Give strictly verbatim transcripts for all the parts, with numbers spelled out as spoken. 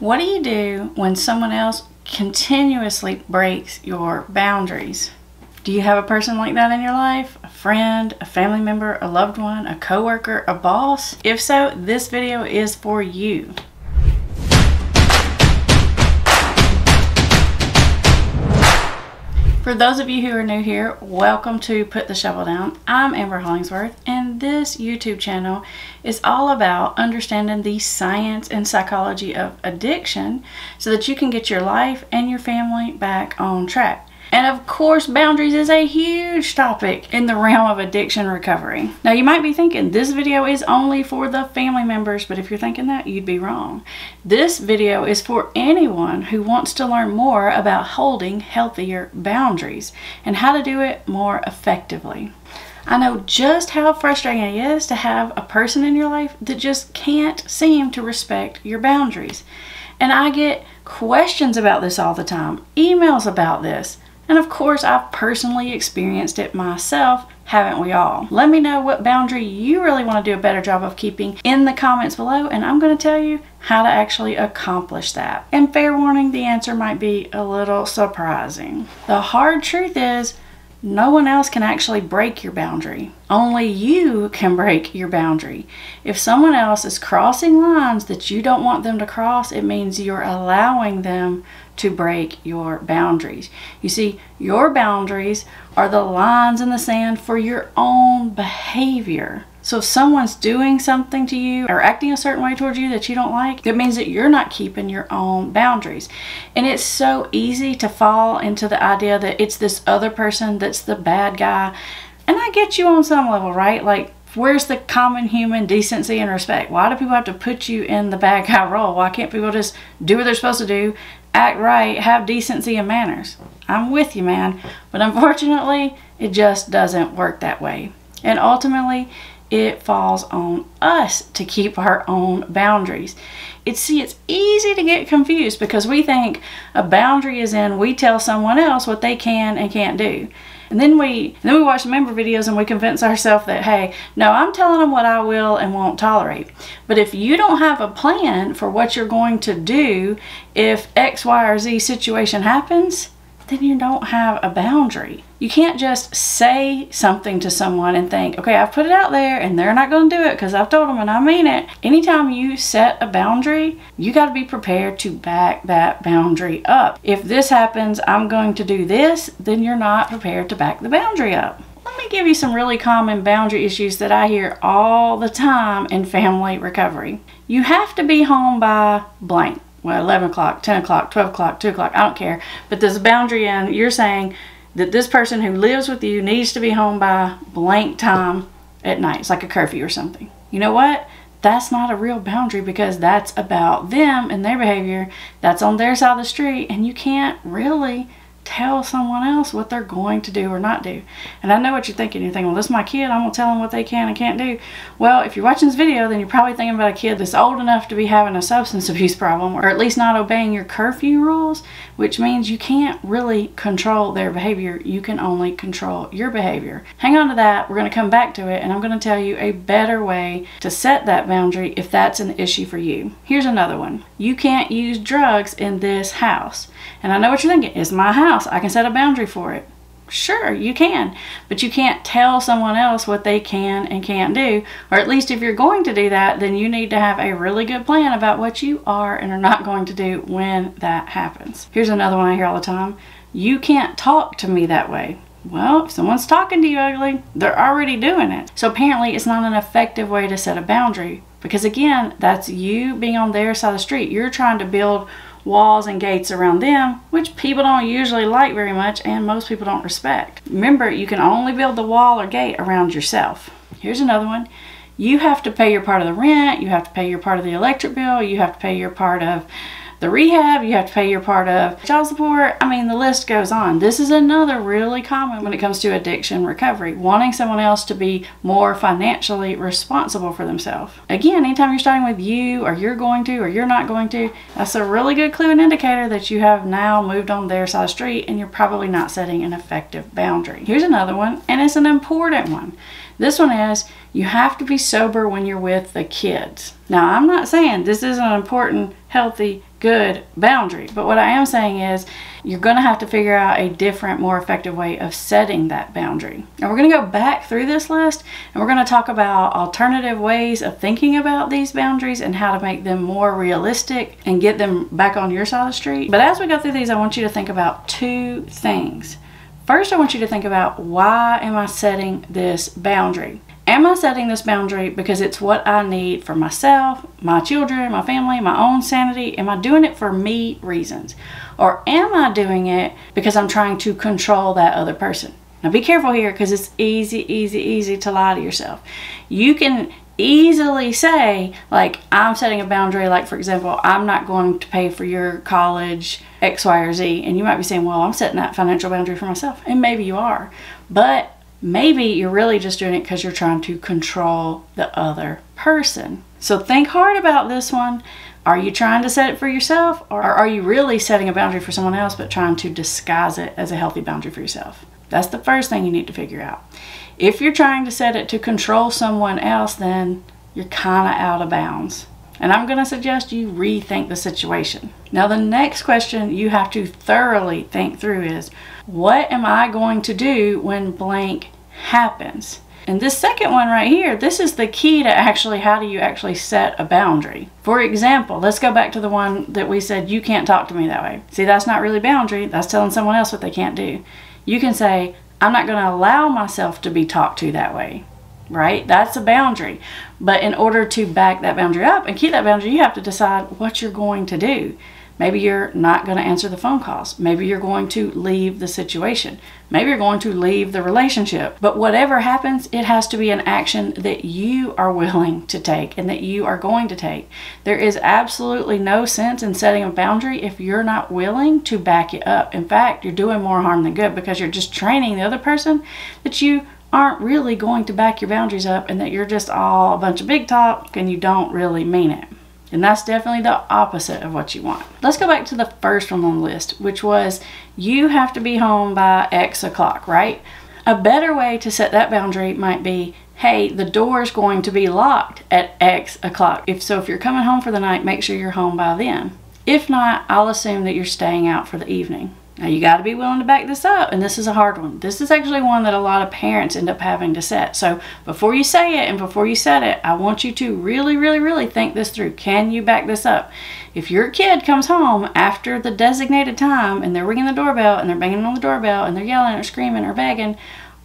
What do you do when someone else continuously breaks your boundaries? Do you have a person like that in your life? A friend, a family member, a loved one, a coworker, a boss? If so, this video is for you. For those of you who are new here, welcome to Put the Shovel Down. I'm Amber Hollingsworth, and this YouTube channel is all about understanding the science and psychology of addiction so that you can get your life and your family back on track. And of course, boundaries is a huge topic in the realm of addiction recovery. Now you might be thinking this video is only for the family members, but if you're thinking that, you'd be wrong. This video is for anyone who wants to learn more about holding healthier boundaries and how to do it more effectively. I know just how frustrating it is to have a person in your life that just can't seem to respect your boundaries. And I get questions about this all the time, emails about this. And of course, I've personally experienced it myself, haven't we all? Let me know what boundary you really want to do a better job of keeping in the comments below, and I'm going to tell you how to actually accomplish that. And fair warning, the answer might be a little surprising. The hard truth is, no one else can actually break your boundary. Only you can break your boundary. If someone else is crossing lines that you don't want them to cross, it means you're allowing them to break your boundaries. You see, your boundaries are the lines in the sand for your own behavior. So if someone's doing something to you or acting a certain way towards you that you don't like, that means that you're not keeping your own boundaries. And it's so easy to fall into the idea that it's this other person that's the bad guy. And I get you on some level, right? Like, where's the common human decency and respect? Why do people have to put you in the bad guy role? Why can't people just do what they're supposed to do, act right, have decency and manners? I'm with you, man. But unfortunately, it just doesn't work that way. And ultimately, it falls on us to keep our own boundaries. It's, see, it's easy to get confused because we think a boundary is in we tell someone else what they can and can't do. And then we and then we watch member videos and we convince ourselves that, hey, no, I'm telling them what I will and won't tolerate. But if you don't have a plan for what you're going to do if X, Y, or Z situation happens, then you don't have a boundary. You can't just say something to someone and think, okay, I've put it out there and they're not going to do it because I've told them and I mean it. Anytime you set a boundary, you got to be prepared to back that boundary up. If this happens, I'm going to do this, then you're not prepared to back the boundary up. Let me give you some really common boundary issues that I hear all the time in family recovery. You have to be home by blank. Well, eleven o'clock, ten o'clock, twelve o'clock, two o'clock, I don't care. But there's a boundary in, you're saying that this person who lives with you needs to be home by blank time at night. It's like a curfew or something. You know what? That's not a real boundary because that's about them and their behavior. That's on their side of the street, and you can't really tell someone else what they're going to do or not do. And I know what you're thinking. You're thinking, well, this is my kid. I'm going to tell them what they can and can't do. Well, if you're watching this video, then you're probably thinking about a kid that's old enough to be having a substance abuse problem, or at least not obeying your curfew rules, which means you can't really control their behavior. You can only control your behavior. Hang on to that. We're going to come back to it, and I'm going to tell you a better way to set that boundary if that's an issue for you. Here's another one. You can't use drugs in this house. And I know what you're thinking. It's my house. I can set a boundary for it. Sure, you can, but you can't tell someone else what they can and can't do. Or at least if you're going to do that, then you need to have a really good plan about what you are and are not going to do when that happens. Here's another one I hear all the time. You can't talk to me that way. Well, if someone's talking to you ugly, they're already doing it. So apparently it's not an effective way to set a boundary because, again, that's you being on their side of the street. You're trying to build walls and gates around them, which people don't usually like very much and most people don't respect. Remember, you can only build the wall or gate around yourself. Here's another one. You have to pay your part of the rent, you have to pay your part of the electric bill, you have to pay your part of the rehab, you have to pay your part of child support. I mean, the list goes on. This is another really common when it comes to addiction recovery, wanting someone else to be more financially responsible for themselves. Again, anytime you're starting with you, or you're going to, or you're not going to, that's a really good clue and indicator that you have now moved on their side of the street and you're probably not setting an effective boundary. Here's another one, and it's an important one. This one is, you have to be sober when you're with the kids. Now, I'm not saying this isn't an important, healthy good boundary. But what I am saying is you're going to have to figure out a different, more effective way of setting that boundary. And we're going to go back through this list and we're going to talk about alternative ways of thinking about these boundaries and how to make them more realistic and get them back on your side of the street. But as we go through these, I want you to think about two things. First, I want you to think about, why am I setting this boundary? Am I setting this boundary because it's what I need for myself, my children, my family, my own sanity? Am I doing it for me reasons? Or am I doing it because I'm trying to control that other person? Now be careful here, because it's easy, easy, easy to lie to yourself. You can easily say, like, I'm setting a boundary, like, for example, I'm not going to pay for your college X, Y, or Z. And you might be saying, well, I'm setting that financial boundary for myself. And maybe you are. But maybe you're really just doing it because you're trying to control the other person. So think hard about this one. Are you trying to set it for yourself, or are you really setting a boundary for someone else but trying to disguise it as a healthy boundary for yourself? That's the first thing you need to figure out. If you're trying to set it to control someone else, then you're kind of out of bounds. And I'm going to suggest you rethink the situation. Now, the next question you have to thoroughly think through is, what am I going to do when blank happens? And this second one right here, this is the key to actually, how do you actually set a boundary? For example, let's go back to the one that we said, you can't talk to me that way. See, that's not really boundary. That's telling someone else what they can't do. You can say, I'm not going to allow myself to be talked to that way. Right? That's a boundary. But in order to back that boundary up and keep that boundary, you have to decide what you're going to do. Maybe you're not going to answer the phone calls. Maybe you're going to leave the situation. Maybe you're going to leave the relationship. But whatever happens, it has to be an action that you are willing to take and that you are going to take. There is absolutely no sense in setting a boundary if you're not willing to back it up. In fact, you're doing more harm than good, because you're just training the other person that you aren't really going to back your boundaries up and that you're just all a bunch of big talk and you don't really mean it. And that's definitely the opposite of what you want. Let's go back to the first one on the list, which was, you have to be home by X o'clock, right? A better way to set that boundary might be, hey, the door's going to be locked at X o'clock. If so, if you're coming home for the night, make sure you're home by then. If not, I'll assume that you're staying out for the evening. Now, you got to be willing to back this up, and this is a hard one. This is actually one that a lot of parents end up having to set. So before you say it and before you set it, I want you to really, really, really think this through. Can you back this up? If your kid comes home after the designated time and they're ringing the doorbell and they're banging on the doorbell and they're yelling or screaming or begging,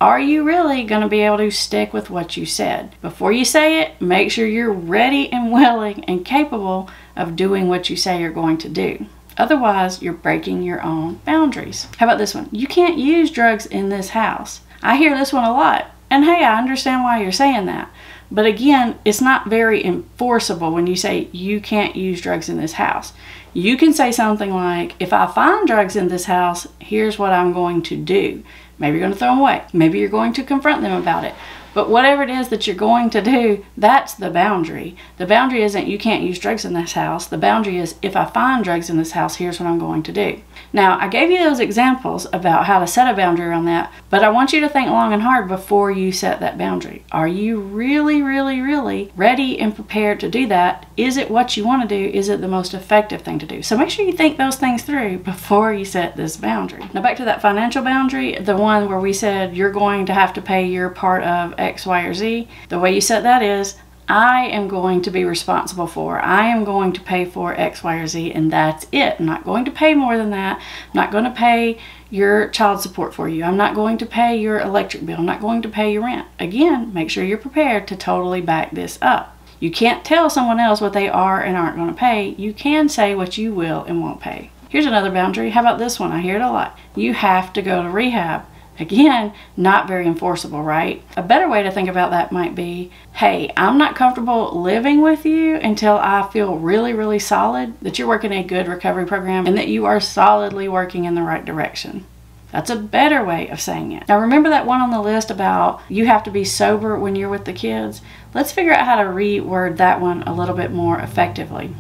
are you really going to be able to stick with what you said? Before you say it, make sure you're ready and willing and capable of doing what you say you're going to do. Otherwise, you're breaking your own boundaries. How about this one? You can't use drugs in this house. I hear this one a lot. And hey, I understand why you're saying that. But again, it's not very enforceable when you say you can't use drugs in this house. You can say something like, if I find drugs in this house, here's what I'm going to do. Maybe you're going to throw them away. Maybe you're going to confront them about it. But whatever it is that you're going to do, that's the boundary. The boundary isn't you can't use drugs in this house. The boundary is, if I find drugs in this house, here's what I'm going to do. Now, I gave you those examples about how to set a boundary around that, but I want you to think long and hard before you set that boundary. Are you really, really, really ready and prepared to do that? Is it what you want to do? Is it the most effective thing to do? So make sure you think those things through before you set this boundary. Now, back to that financial boundary, the one where we said you're going to have to pay your part of X, Y, or Z. The way you set that is, I am going to be responsible for, I am going to pay for X, Y, or Z, and that's it. I'm not going to pay more than that. I'm not going to pay your child support for you. I'm not going to pay your electric bill. I'm not going to pay your rent. Again, make sure you're prepared to totally back this up. You can't tell someone else what they are and aren't going to pay. You can say what you will and won't pay. Here's another boundary. How about this one? I hear it a lot. You have to go to rehab. Again, not very enforceable, right? A better way to think about that might be, hey, I'm not comfortable living with you until I feel really, really solid that you're working a good recovery program and that you are solidly working in the right direction. That's a better way of saying it. Now, remember that one on the list about you have to be sober when you're with the kids? Let's figure out how to reword that one a little bit more effectively.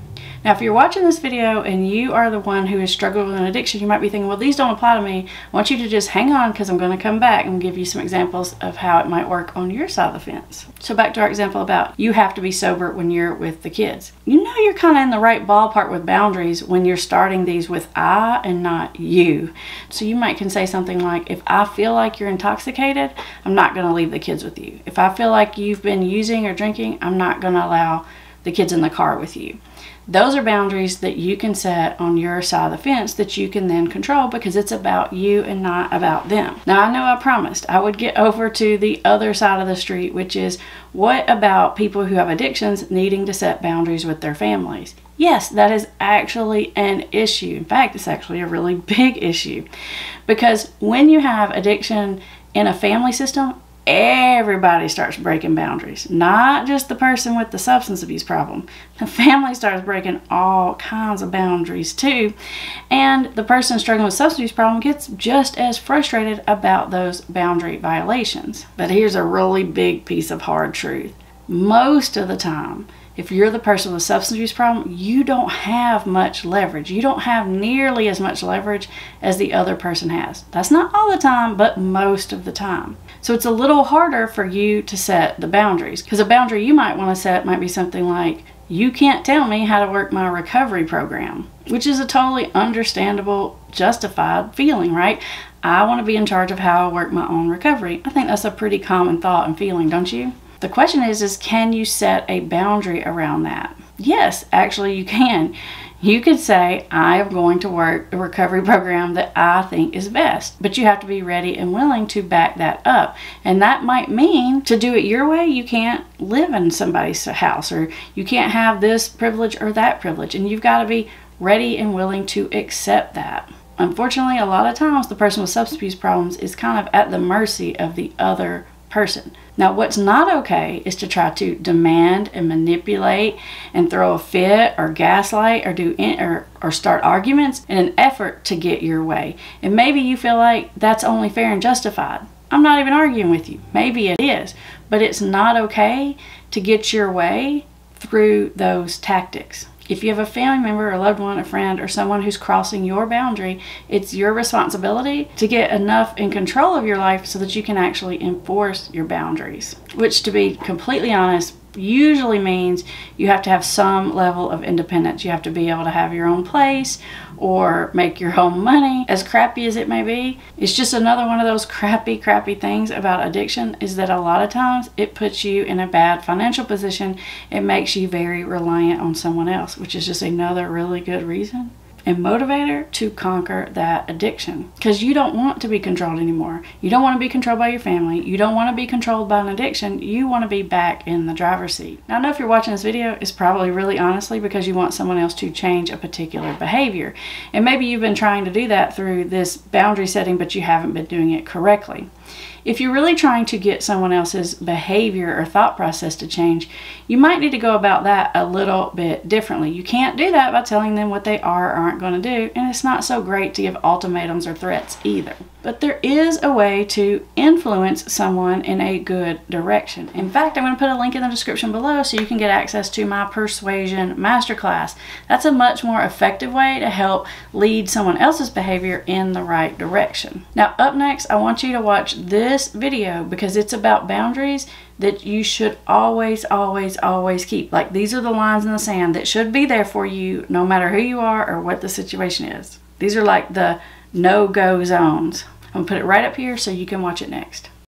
Now, if you're watching this video and you are the one who has struggled with an addiction, you might be thinking, well, these don't apply to me. I want you to just hang on, because I'm going to come back and give you some examples of how it might work on your side of the fence. So back to our example about you have to be sober when you're with the kids. You know you're kind of in the right ballpark with boundaries when you're starting these with I and not you. So you might can say something like, if I feel like you're intoxicated, I'm not going to leave the kids with you. If I feel like you've been using or drinking, I'm not going to allow the kids in the car with you. Those are boundaries that you can set on your side of the fence that you can then control, because it's about you and not about them. Now, I know I promised I would get over to the other side of the street, which is, what about people who have addictions needing to set boundaries with their families? Yes, that is actually an issue. In fact, it's actually a really big issue, because when you have addiction in a family system, everybody starts breaking boundaries, not just the person with the substance abuse problem. The family starts breaking all kinds of boundaries too, and the person struggling with substance abuse problem gets just as frustrated about those boundary violations. But here's a really big piece of hard truth. Most of the time, if you're the person with a substance abuse problem, you don't have much leverage. You don't have nearly as much leverage as the other person has. That's not all the time, but most of the time. So it's a little harder for you to set the boundaries, because a boundary you might want to set might be something like, you can't tell me how to work my recovery program, which is a totally understandable, justified feeling, right? I want to be in charge of how I work my own recovery. I think that's a pretty common thought and feeling, don't you? The question is, is can you set a boundary around that? Yes, actually you can. You could say, I am going to work a recovery program that I think is best, but you have to be ready and willing to back that up. And that might mean to do it your way. You can't live in somebody's house, or you can't have this privilege or that privilege. And you've got to be ready and willing to accept that. Unfortunately, a lot of times the person with substance abuse problems is kind of at the mercy of the other person. Now, what's not okay is to try to demand and manipulate and throw a fit or gaslight or do in, or, or start arguments in an effort to get your way. And maybe you feel like that's only fair and justified. I'm not even arguing with you. Maybe it is, but it's not okay to get your way through those tactics. If you have a family member, a loved one, a friend, or someone who's crossing your boundary, it's your responsibility to get enough in control of your life so that you can actually enforce your boundaries, which, to be completely honest, usually means you have to have some level of independence. You have to be able to have your own place or make your own money, as crappy as it may be. It's just another one of those crappy, crappy things about addiction, is that a lot of times it puts you in a bad financial position. It makes you very reliant on someone else, which is just another really good reason and motivator to conquer that addiction, because you don't want to be controlled anymore. You don't want to be controlled by your family. You don't want to be controlled by an addiction. You want to be back in the driver's seat. Now, I know if you're watching this video, it's probably really honestly because you want someone else to change a particular behavior. And maybe you've been trying to do that through this boundary setting, but you haven't been doing it correctly. If you're really trying to get someone else's behavior or thought process to change, you might need to go about that a little bit differently. You can't do that by telling them what they are or aren't going to do, and it's not so great to give ultimatums or threats either. But there is a way to influence someone in a good direction. In fact, I'm going to put a link in the description below so you can get access to my Persuasion Masterclass. That's a much more effective way to help lead someone else's behavior in the right direction. Now, up next, I want you to watch this video, because it's about boundaries that you should always, always, always keep. Like, these are the lines in the sand that should be there for you no matter who you are or what the situation is. These are like the no-go zones. I'm gonna put it right up here so you can watch it next.